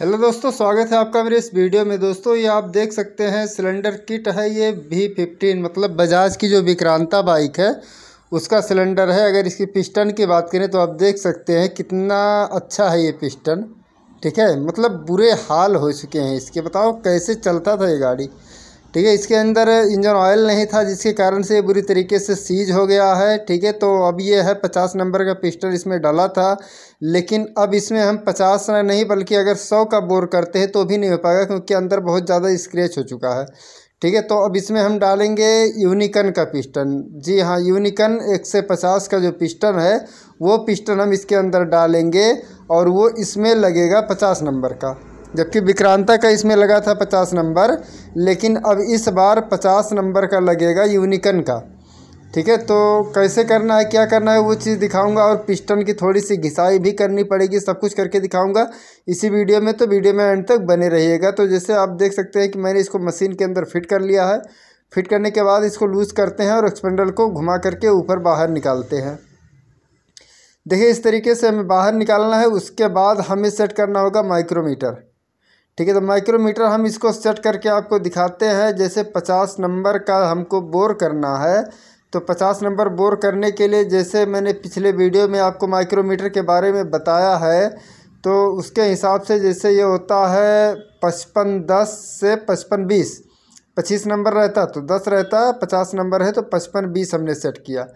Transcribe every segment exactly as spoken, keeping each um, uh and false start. Hello दोस्तों, स्वागत है आपका मेरे इस वीडियो में। दोस्तों ये आप देख सकते हैं सिलेंडर किट है, ये वी फिफ्टीन मतलब बजाज की जो विक्रांता बाइक है उसका सिलेंडर है। अगर इसकी पिस्टन की बात करें तो आप देख सकते हैं कितना अच्छा है ये पिस्टन, ठीक है। मतलब बुरे हाल हो चुके हैं इसके, बताओ कैसे चलता था ये गाड़ी, ठीक है। इसके अंदर इंजन ऑयल नहीं था जिसके कारण से बुरी तरीके से सीज हो गया है, ठीक है। तो अब ये है पचास नंबर का पिस्टन इसमें डाला था, लेकिन अब इसमें हम पचास नहीं बल्कि अगर सौ का बोर करते हैं तो भी नहीं हो पाएगा क्योंकि अंदर बहुत ज़्यादा स्क्रैच हो चुका है, ठीक है। तो अब इसमें हम डालेंगे यूनिकॉर्न का पिस्टन। जी हाँ, यूनिकॉर्न एक सौ पचास का जो पिस्टन है वो पिस्टन हम इसके अंदर डालेंगे और वो इसमें लगेगा पचास नंबर का। जबकि विक्रांता का इसमें लगा था पचास नंबर, लेकिन अब इस बार पचास नंबर का लगेगा यूनिकॉर्न का, ठीक है। तो कैसे करना है, क्या करना है, वो चीज़ दिखाऊंगा और पिस्टन की थोड़ी सी घिसाई भी करनी पड़ेगी, सब कुछ करके दिखाऊंगा इसी वीडियो में। तो वीडियो में एंड तक बने रहिएगा। तो जैसे आप देख सकते हैं कि मैंने इसको मशीन के अंदर फिट कर लिया है। फिट करने के बाद इसको लूज़ करते हैं और स्पैंडल को घुमा करके ऊपर बाहर निकालते हैं। देखिए इस तरीके से हमें बाहर निकालना है। उसके बाद हमें सेट करना होगा माइक्रोमीटर, ठीक है। तो माइक्रोमीटर हम इसको सेट करके आपको दिखाते हैं। जैसे पचास नंबर का हमको बोर करना है तो पचास नंबर बोर करने के लिए, जैसे मैंने पिछले वीडियो में आपको माइक्रोमीटर के बारे में बताया है, तो उसके हिसाब से जैसे ये होता है पचपन दस से पचपन बीस, पच्चीस नंबर रहता तो दस रहता, पचास नंबर है तो पचपन बीस हमने सेट किया,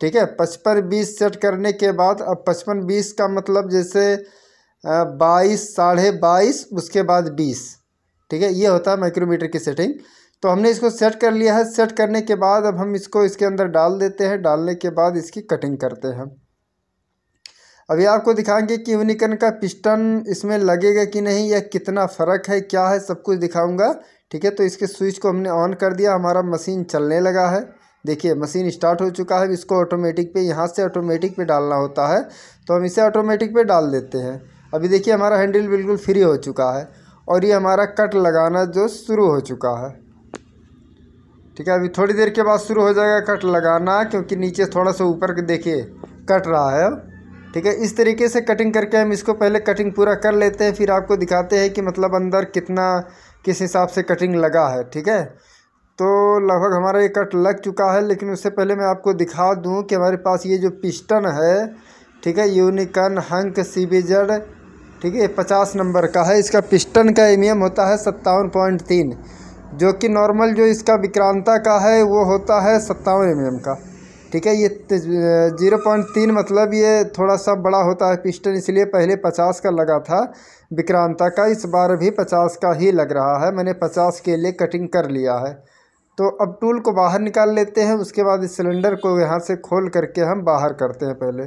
ठीक है। पचपन बीस सेट करने के बाद अब पचपन बीस का मतलब जैसे बाईस साढ़े बाईस उसके बाद बीस, ठीक है। ये होता है माइक्रोमीटर की सेटिंग। तो हमने इसको सेट कर लिया है। सेट करने के बाद अब हम इसको इसके अंदर डाल देते हैं। डालने के बाद इसकी कटिंग करते हैं। अभी आपको दिखाएंगे कि यूनिकॉर्न का पिस्टन इसमें लगेगा कि नहीं या कितना फ़र्क है, क्या है, सब कुछ दिखाऊंगा, ठीक है। तो इसके स्विच को हमने ऑन कर दिया, हमारा मशीन चलने लगा है। देखिए मशीन स्टार्ट हो चुका है। इसको ऑटोमेटिक पे, यहाँ से ऑटोमेटिक पे डालना होता है, तो हम इसे ऑटोमेटिक पे डाल देते हैं। अभी देखिए हमारा हैंडल बिल्कुल फ्री हो चुका है और ये हमारा कट लगाना जो शुरू हो चुका है, ठीक है। अभी थोड़ी देर के बाद शुरू हो जाएगा कट लगाना, क्योंकि नीचे थोड़ा सा ऊपर के देखिए कट रहा है, ठीक है। इस तरीके से कटिंग करके हम इसको पहले कटिंग पूरा कर लेते हैं, फिर आपको दिखाते हैं कि मतलब अंदर कितना किस हिसाब से कटिंग लगा है, ठीक है। तो लगभग हमारा ये कट लग चुका है, लेकिन उससे पहले मैं आपको दिखा दूँ कि हमारे पास ये जो पिस्टन है, ठीक है, यूनिकॉर्न हंक सीबीजेड, ठीक है, पचास नंबर का है। इसका पिस्टन का एमएम होता है सत्तावन पॉइंट तीन, जो कि नॉर्मल जो इसका विक्रांता का है वो होता है सत्तावन एमएम का, ठीक है। ये जीरो पॉइंट तीन मतलब ये थोड़ा सा बड़ा होता है पिस्टन, इसलिए पहले पचास का लगा था विक्रांता का, इस बार भी पचास का ही लग रहा है। मैंने पचास के लिए कटिंग कर लिया है। तो अब टूल को बाहर निकाल लेते हैं। उसके बाद इस सिलेंडर को यहाँ से खोल करके हम बाहर करते हैं पहले,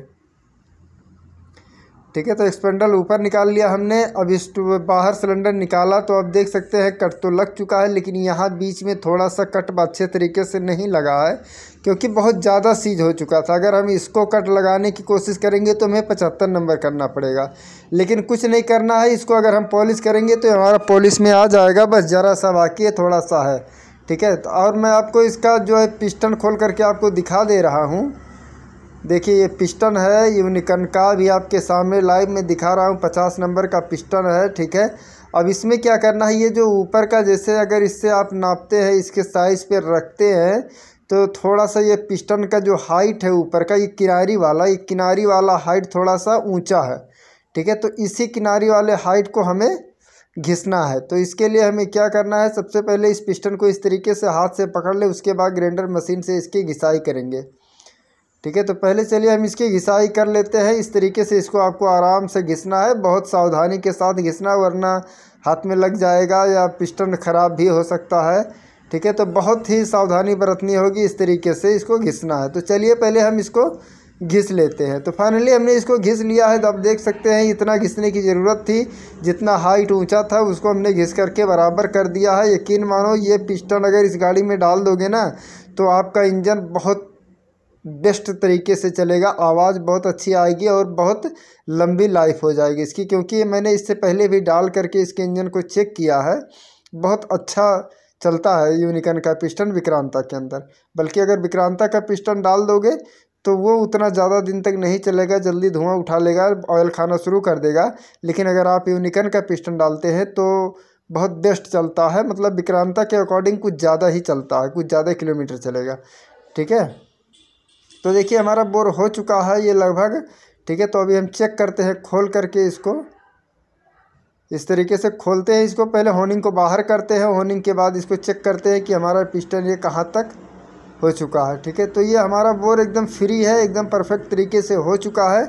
ठीक है। तो स्पैंडल ऊपर निकाल लिया हमने। अब इस बाहर सिलेंडर निकाला तो आप देख सकते हैं कट तो लग चुका है, लेकिन यहाँ बीच में थोड़ा सा कट अच्छे तरीके से नहीं लगा है क्योंकि बहुत ज़्यादा सीज हो चुका था। अगर हम इसको कट लगाने की कोशिश करेंगे तो हमें पचहत्तर नंबर करना पड़ेगा, लेकिन कुछ नहीं करना है। इसको अगर हम पॉलिश करेंगे तो हमारा पॉलिश में आ जाएगा, बस ज़रा सा बाकी है, थोड़ा सा है, ठीक है। तो और मैं आपको इसका जो है पिस्टन खोल करके आपको दिखा दे रहा हूँ। देखिए ये पिस्टन है यूनिकॉर्न का, भी आपके सामने लाइव में दिखा रहा हूँ। पचास नंबर का पिस्टन है, ठीक है। अब इसमें क्या करना है, ये जो ऊपर का जैसे अगर इससे आप नापते हैं, इसके साइज़ पे रखते हैं, तो थोड़ा सा ये पिस्टन का जो हाइट है ऊपर का, ये किनारी वाला ये किनारी वाला हाइट थोड़ा सा ऊँचा है, ठीक है। तो इसी किनारी वाले हाइट को हमें घिसना है। तो इसके लिए हमें क्या करना है, सबसे पहले इस पिस्टन को इस तरीके से हाथ से पकड़ ले, उसके बाद ग्राइंडर मशीन से इसकी घिसाई करेंगे, ठीक है। तो पहले चलिए हम इसकी घिसाई कर लेते हैं। इस तरीके से इसको आपको आराम से घिसना है, बहुत सावधानी के साथ घिसना, वरना हाथ में लग जाएगा या पिस्टन ख़राब भी हो सकता है, ठीक है। तो बहुत ही सावधानी बरतनी होगी, इस तरीके से इसको घिसना है। तो चलिए पहले हम इसको घिस लेते हैं। तो फाइनली हमने इसको घिस लिया है। तो आप देख सकते हैं इतना घिसने की ज़रूरत थी, जितना हाइट ऊंचा था उसको हमने घिस करके बराबर कर दिया है। यकीन मानो ये पिस्टन अगर इस गाड़ी में डाल दोगे ना तो आपका इंजन बहुत बेस्ट तरीके से चलेगा, आवाज़ बहुत अच्छी आएगी और बहुत लंबी लाइफ हो जाएगी इसकी, क्योंकि मैंने इससे पहले भी डाल करके इसके इंजन को चेक किया है। बहुत अच्छा चलता है यूनिकॉर्न का पिस्टन विक्रांता के अंदर, बल्कि अगर विक्रांता का पिस्टन डाल दोगे तो वो उतना ज़्यादा दिन तक नहीं चलेगा, जल्दी धुआं उठा लेगा, ऑयल खाना शुरू कर देगा। लेकिन अगर आप यूनिकॉर्न का पिस्टन डालते हैं तो बहुत बेस्ट चलता है, मतलब विक्रांता के अकॉर्डिंग कुछ ज़्यादा ही चलता है, कुछ ज़्यादा किलोमीटर चलेगा। ठीक है, तो देखिए हमारा बोर हो चुका है ये लगभग। ठीक है, तो अभी हम चेक करते हैं खोल करके इसको, इस तरीके से खोलते हैं इसको। पहले होनिंग को बाहर करते हैं, होनिंग के बाद इसको चेक करते हैं कि हमारा पिस्टन ये कहाँ तक हो चुका है। ठीक है, तो ये हमारा बोर एकदम फ्री है, एकदम परफेक्ट तरीके से हो चुका है।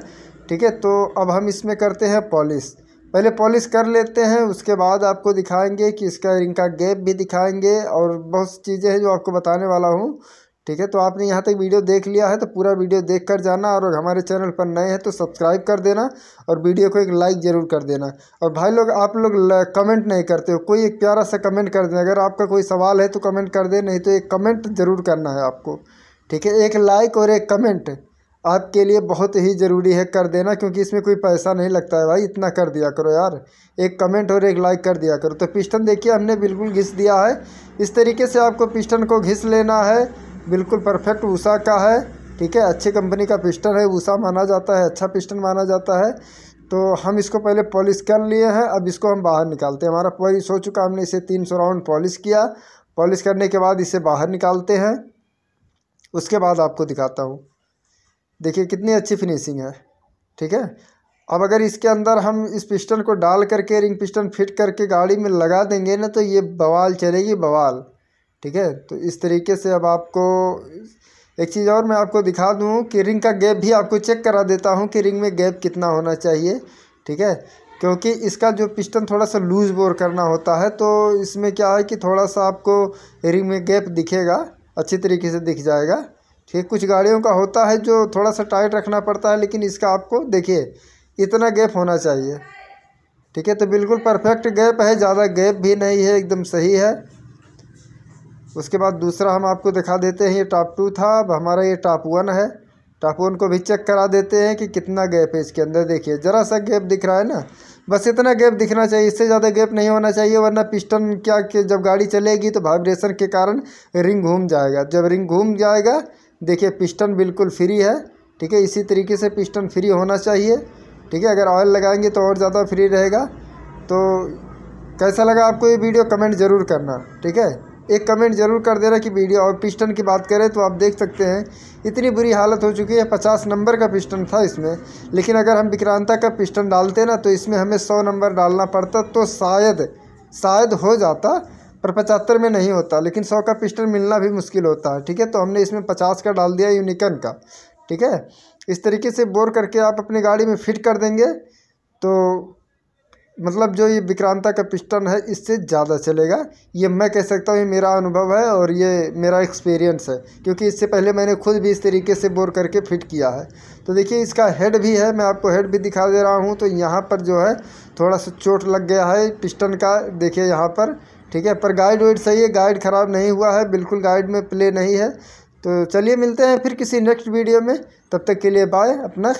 ठीक है, तो अब हम इसमें करते हैं पॉलिश, पहले पॉलिश कर लेते हैं, उसके बाद आपको दिखाएंगे कि इसका रिंग का गैप भी दिखाएंगे और बहुत सी चीज़ें हैं जो आपको बताने वाला हूँ। ठीक है, तो आपने यहाँ तक वीडियो देख लिया है तो पूरा वीडियो देख कर जाना, और हमारे चैनल पर नए हैं तो सब्सक्राइब कर देना और वीडियो को एक लाइक ज़रूर कर देना। और भाई लोग, आप लोग कमेंट नहीं करते हो, कोई एक प्यारा सा कमेंट कर देना। अगर आपका कोई सवाल है तो कमेंट कर दे, नहीं तो एक कमेंट ज़रूर करना है आपको। ठीक है, एक लाइक और एक कमेंट आपके लिए बहुत ही ज़रूरी है, कर देना, क्योंकि इसमें कोई पैसा नहीं लगता है भाई, इतना कर दिया करो यार, एक कमेंट और एक लाइक कर दिया करो। तो पिस्टन देखिए हमने बिल्कुल घिस दिया है, इस तरीके से आपको पिस्टन को घिस लेना है, बिल्कुल परफेक्ट ऊषा का है। ठीक है, अच्छी कंपनी का पिस्टन है, ऊषा माना जाता है, अच्छा पिस्टन माना जाता है। तो हम इसको पहले पॉलिश कर लिए हैं, अब इसको हम बाहर निकालते हैं। हमारा पॉलिश हो चुका, हमने इसे तीन सौ राउंड पॉलिश किया, पॉलिश करने के बाद इसे बाहर निकालते हैं, उसके बाद आपको दिखाता हूँ। देखिए कितनी अच्छी फिनिशिंग है। ठीक है, अब अगर इसके अंदर हम इस पिस्टन को डाल करके रिंग पिस्टन फिट करके गाड़ी में लगा देंगे ना, तो ये बवाल चलेगी, बवाल। ठीक है, तो इस तरीके से अब आपको एक चीज़ और मैं आपको दिखा दूं कि रिंग का गैप भी आपको चेक करा देता हूं कि रिंग में गैप कितना होना चाहिए। ठीक है, क्योंकि इसका जो पिस्टन थोड़ा सा लूज़ बोर करना होता है, तो इसमें क्या है कि थोड़ा सा आपको रिंग में गैप दिखेगा, अच्छी तरीके से दिख जाएगा। ठीक, कुछ गाड़ियों का होता है जो थोड़ा सा टाइट रखना पड़ता है, लेकिन इसका आपको देखिए इतना गैप होना चाहिए। ठीक है, तो बिल्कुल परफेक्ट गैप है, ज़्यादा गैप भी नहीं है, एकदम सही है। उसके बाद दूसरा हम आपको दिखा देते हैं, ये टॉप टू था, अब हमारा ये टॉप वन है। टॉप वन को भी चेक करा देते हैं कि कितना गैप है इसके अंदर। देखिए ज़रा सा गैप दिख रहा है ना, बस इतना गैप दिखना चाहिए, इससे ज़्यादा गैप नहीं होना चाहिए, वरना पिस्टन क्या कि जब गाड़ी चलेगी तो वाइब्रेशन के कारण रिंग घूम जाएगा। जब रिंग घूम जाएगा, देखिए पिस्टन बिल्कुल फ्री है। ठीक है, इसी तरीके से पिस्टन फ्री होना चाहिए। ठीक है, अगर ऑयल लगाएंगे तो और ज़्यादा फ्री रहेगा। तो कैसा लगा आपको ये वीडियो, कमेंट ज़रूर करना। ठीक है, एक कमेंट ज़रूर कर देना कि वीडियो। और पिस्टन की बात करें तो आप देख सकते हैं इतनी बुरी हालत हो चुकी है, पचास नंबर का पिस्टन था इसमें, लेकिन अगर हम विक्रांता का पिस्टन डालते ना तो इसमें हमें सौ नंबर डालना पड़ता, तो शायद शायद हो जाता, पर पचहत्तर में नहीं होता, लेकिन सौ का पिस्टन मिलना भी मुश्किल होता है। ठीक है, तो हमने इसमें पचास का डाल दिया यूनिकॉर्न का। ठीक है, इस तरीके से बोर करके आप अपनी गाड़ी में फिट कर देंगे तो मतलब जो ये विक्रांता का पिस्टन है इससे ज़्यादा चलेगा, ये मैं कह सकता हूँ, ये मेरा अनुभव है और ये मेरा एक्सपीरियंस है, क्योंकि इससे पहले मैंने खुद भी इस तरीके से बोर करके फिट किया है। तो देखिए इसका हेड भी है, मैं आपको हेड भी दिखा दे रहा हूँ। तो यहाँ पर जो है थोड़ा सा चोट लग गया है पिस्टन का, देखिए यहाँ पर। ठीक है, पर गाइड वाइड सही है, गाइड ख़राब नहीं हुआ है, बिल्कुल गाइड में प्ले नहीं है। तो चलिए मिलते हैं फिर किसी नेक्स्ट वीडियो में, तब तक के लिए बाय, अपना